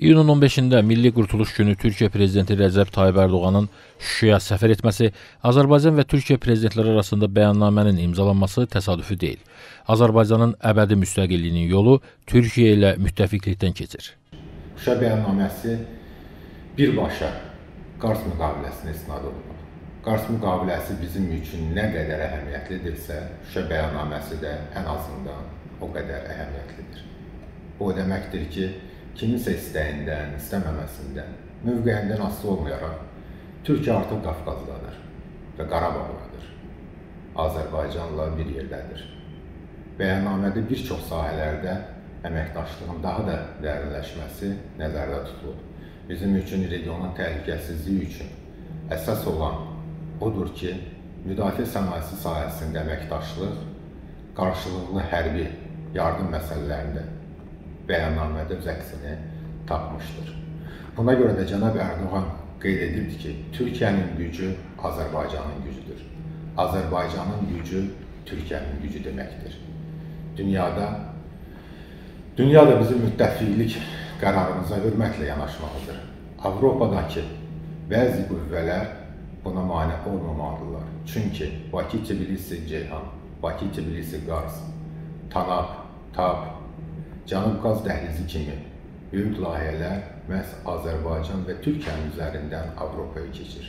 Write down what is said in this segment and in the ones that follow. İyunun 15-də Milli Qurtuluş Günü Türkiyə Prezidenti Recep Tayyip Erdoğanın Şuşaya səfər etməsi, Azərbaycan və Türkiyə prezidentləri arasında bəyannamənin imzalanması təsadüfi deyil. Azərbaycanın əbədi müstəqilliyinin yolu Türkiyə ilə müttəfiqlikdən keçir. Şuşa bəyannaməsi birbaşa Qars müqaviləsinə istinad olunur. Qars müqaviləsi bizim üçün nə qədər əhəmiyyətlidirsə, Şuşa bəyannaməsi də ən azından o qədər əhəmiyyətlidir. O deməkdir ki, Kimisə istəyindən, istəməməsindən, mövqeyindən asılı olmayaraq, Türkiyə artıq Qafqazlıdır və Qarabağlıdır. Azərbaycanla bir yerdədir. Bəyannamədə bir çox sahələrdə əməkdaşlığın daha da dərinləşməsi nəzərdə tutulub. Bizim üçün regionun təhlükəsizliyi üçün əsas olan odur ki, müdafiə sənayesi sahəsində əməkdaşlıq, qarşılıqlı hərbi yardım məsələlərində bəyannamədə öz əksini tapmışdır. Buna görə də Cənab Erdoğan qeyd edildi ki, Türkiyənin gücü Azərbaycanın gücüdür. Azərbaycanın gücü Türkiyənin gücü deməkdir. Dünyada bizim müttəfiqlik qərarımıza hörmətlə yanaşmalıdır. Avropadakı bəzi qüvvələr buna mane olmamalıdırlar. Çünki Bakı-Tbilisi Ceyhan, Bakı-Tbilisi Qars, Tanaq, Tavq, Cənub qaz dəhlizi kimi böyük layihələr məhz Azərbaycan və Türkiyənin üzərindən Avropaya keçir.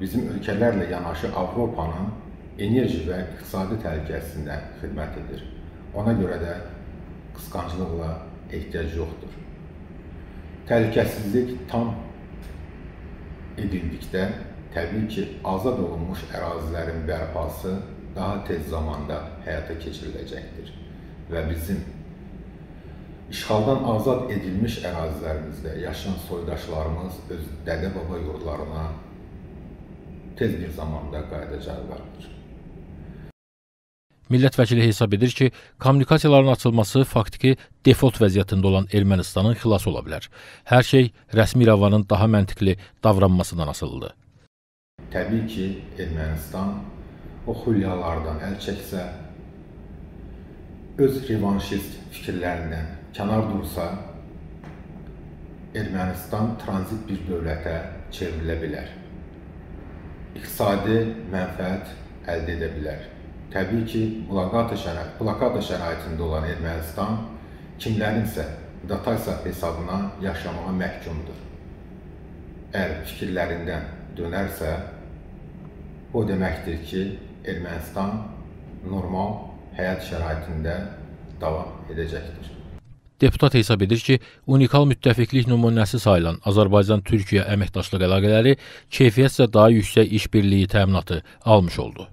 Bizim ölkələrlə yanaşı Avropanın enerji və iqtisadi təhlükəsində xidmət edir. Ona görə də qısqancılıqla ehtiyac yoxdur. Təhlükəsizlik tam edildikdə təbii ki, azad olunmuş ərazilərin bərpası daha tez zamanda həyata keçiriləcəkdir və bizim İşğaldan azad edilmiş ərazilərimizdə yaşayan soydaşlarımız öz dədə-baba yurdlarına tez bir zamanda qayıdacaqlardır. Millət vəkili hesab edir ki, kommunikasiyaların açılması faktiki default vəziyyətində olan Ermənistanın xilası ola bilər. Hər şey rəsmi İrəvanın daha məntiqli davranmasından asılıdır. Təbii ki, Ermənistan o xülyalardan əl çəksə, öz revanşist fikirlərindən kənar dursa, Ermənistan tranzit bir dövlətə çevrilə bilər. İqtisadi mənfəət əldə edə bilər. Təbii ki, blokada şəraitində olan Ermənistan kimlərinsə datasiya hesabına yaşamağa məhkumdur. Əgər fikirlərindən dönərsə, o deməkdir ki, Ermənistan normal həyat şəraitində davam edəcəkdir. Deputat hesab edir ki, unikal müttəfiqlik nümunəsi sayılan Azərbaycan-Türkiyə əməkdaşlıq əlaqələri keyfiyyətcə daha yüksək işbirliyi təminatı almış oldu.